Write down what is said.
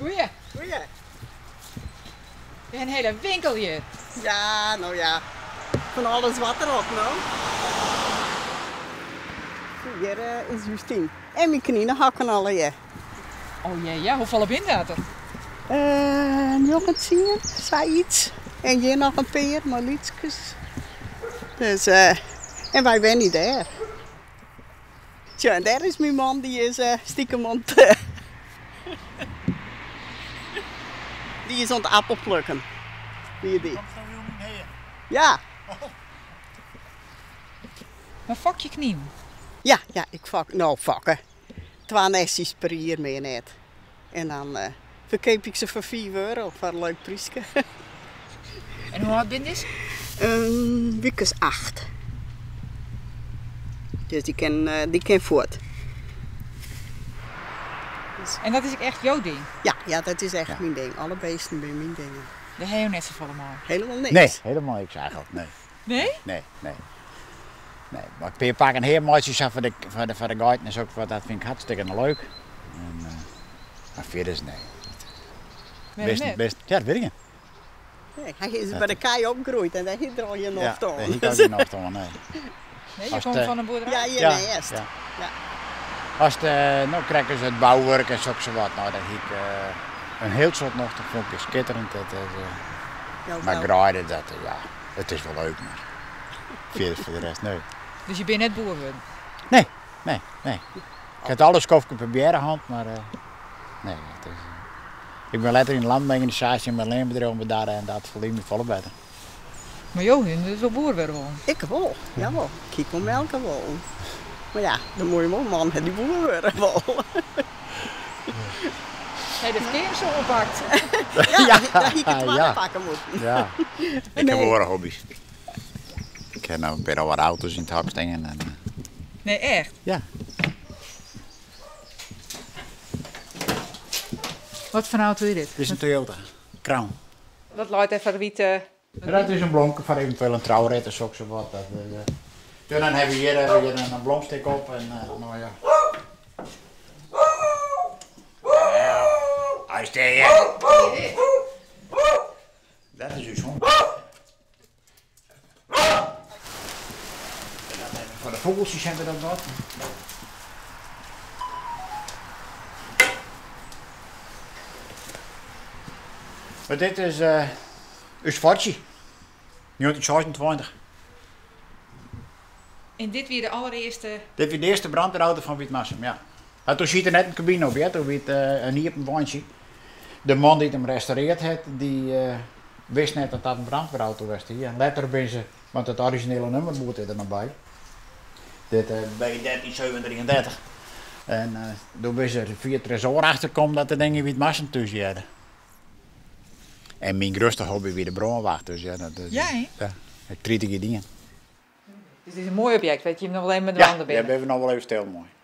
Goeie. Goeie. Een hele winkel hier. Ja, nou ja. Van alles wat erop, nou. Hier is Justine. En mijn knieën hakken alle je. Oh jee, ja. Hoeveel op inderdaad? Nog een tien, zoiets. En hier nog een peer, maar lietjes. Dus, en wij zijn niet daar. Tja, en daar is mijn man, die is stiekem aan het... die is aan het appel plukken. Die komt zo heel niet meer. Ja. Oh. Maar vak je knie? Ja, ja, ik vak. Nou, vakken. 2 nestjes per jaar meer net. En dan verkeep ik ze voor €4 voor een leuk priesje. En hoe oud ben je? Wiekes 8. Dus die kan voort. Dus. En dat is echt jouw ding? Ja, ja, dat is echt mijn ding. Alle beesten zijn mijn dingen. De heel net zoveel allemaal? Helemaal niks? Nee, helemaal niks eigenlijk. Nee? Nee? Nee, nee. Nee. Maar ik ben pak een heel mooitje voor de guiden is ook wat, dat vind ik hartstikke leuk. En, maar verder is nee. Best, ja, dat weet ik niet. Nee, hij is bij de kaai opgegroeid en daar heeft er al je nog toch. Ja, daar je nog toch, nee. Nee, je komt van een boerderij? Ja, je bent eerst. Ja. Ja. Als de, nou krijgen ze het bouwwerk en zo wat, nou dat ik een heel soort nog, dat vond ik schitterend. Maar graaide dat, ja, het is wel leuk, maar verder voor de rest, nee. Dus je bent net boer? Nee, nee, nee. Ik had alles koffie op mijn hand, maar nee, het is... Ik ben letterlijk in de landbouworganisatie en mijn leenbedrijf bedaren en dat verliep me volle beter. Maar Johan, dat is wel boer weer wel. Ik wel, jawel. Kijk om melken wel. Maar ja, de mooie man heeft die boer weer wel. Hij heeft keer zo oppakt. Ja, dat je het wel pakken moet. Ja. Ik heb wel hobby's. Ik heb nou weer al wat auto's in het hak stingen. En... Nee, echt? Ja. Wat voor auto is dit? Dit is een Toyota Crown. Dat luidt even wie te... Dat is een blonk van eventueel een trouwrit of zo wat. Dan hebben we hier een blomstik op en nou ja. Hij is tegen. Dat is uw hond. Voor de vogeltjes hebben we dat wat. Maar dit is een Svartje, 1926. En dit weer de allereerste? Dit weer de eerste brandweerauto van Wytmarsum, ja. En toen ziet er net een cabine op, ja. Toen werd een hier op een wandje. De man die hem restaureerd heeft, die wist net dat dat een brandweerauto was. Hier. En later ben ze, want het originele nummer moet er nog bij. Dit bij 13733. En toen ben ze via het tresor achterkomen dat de dingen in Wytmarsum tussen hadden. En mijn grootste hobby weer de brandwacht. Dus ja, dat trietige dingen. Dus het is een mooi object, weet je hem nog wel even met de handen binnen. Ja, we hebben nog wel even stil mooi.